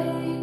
away.